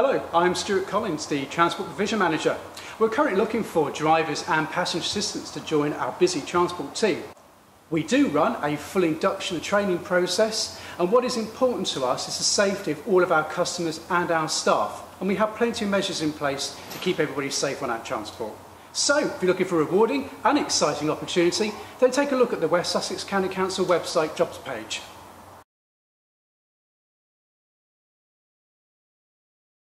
Hello, I'm Stuart Collins, the Transport Provision Manager. We're currently looking for drivers and passenger assistants to join our busy transport team. We do run a full induction and training process, and what is important to us is the safety of all of our customers and our staff, and we have plenty of measures in place to keep everybody safe on our transport. So, if you're looking for a rewarding and exciting opportunity, then take a look at the West Sussex County Council website jobs page.